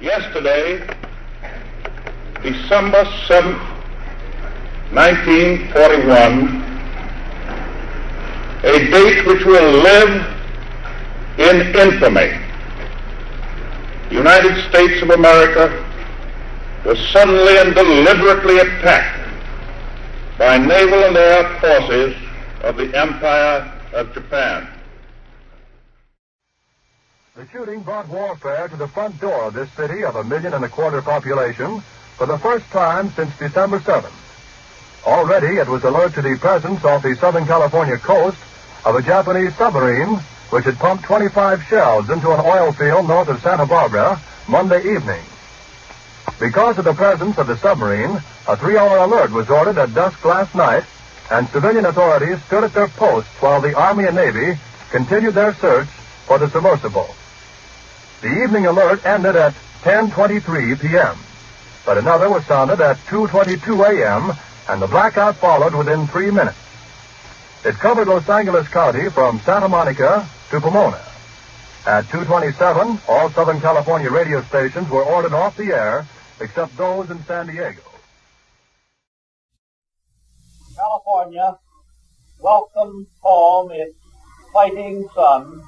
Yesterday, December 7th, 1941, a date which will live in infamy, the United States of America was suddenly and deliberately attacked by naval and air forces of the Empire of Japan. The shooting brought warfare to the front door of this city of 1.25 million population for the first time since December 7th. Already it was alert to the presence off the Southern California coast of a Japanese submarine which had pumped 25 shells into an oil field north of Santa Barbara Monday evening. Because of the presence of the submarine, a 3-hour alert was ordered at dusk last night, and civilian authorities stood at their posts while the Army and Navy continued their search for the submersible. The evening alert ended at 10:23 p.m., but another was sounded at 2:22 a.m., and the blackout followed within 3 minutes. It covered Los Angeles County from Santa Monica to Pomona. At 2:27, all Southern California radio stations were ordered off the air, except those in San Diego. California welcomed home its fighting son,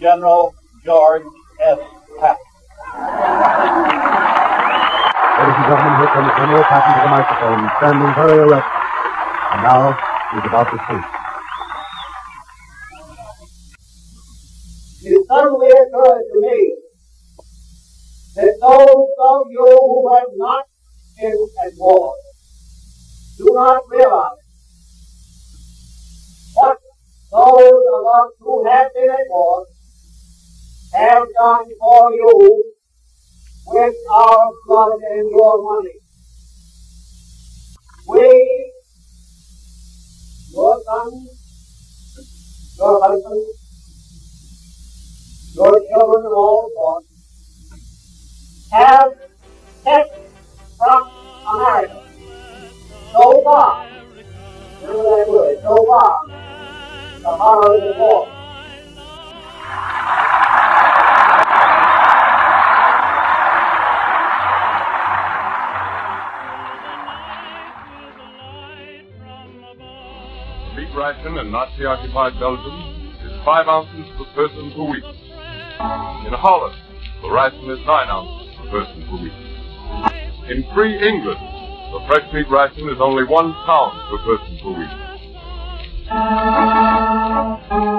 General George S. Patton. Ladies and gentlemen, here comes General Patton to the microphone, standing very erect. And now he's about to speak. It suddenly occurred to me that those of you who have not been at war do not realize what those of us who have been at war have done for you with our blood and your money. We, your sons, your husbands, your children of all sorts, have kept from America so far, remember that word, so far, the horrors of war. Meat ration in Nazi-occupied Belgium is 5 ounces per person per week. In Holland, the ration is 9 ounces per person per week. In free England, the fresh meat ration is only 1 pound per person per week.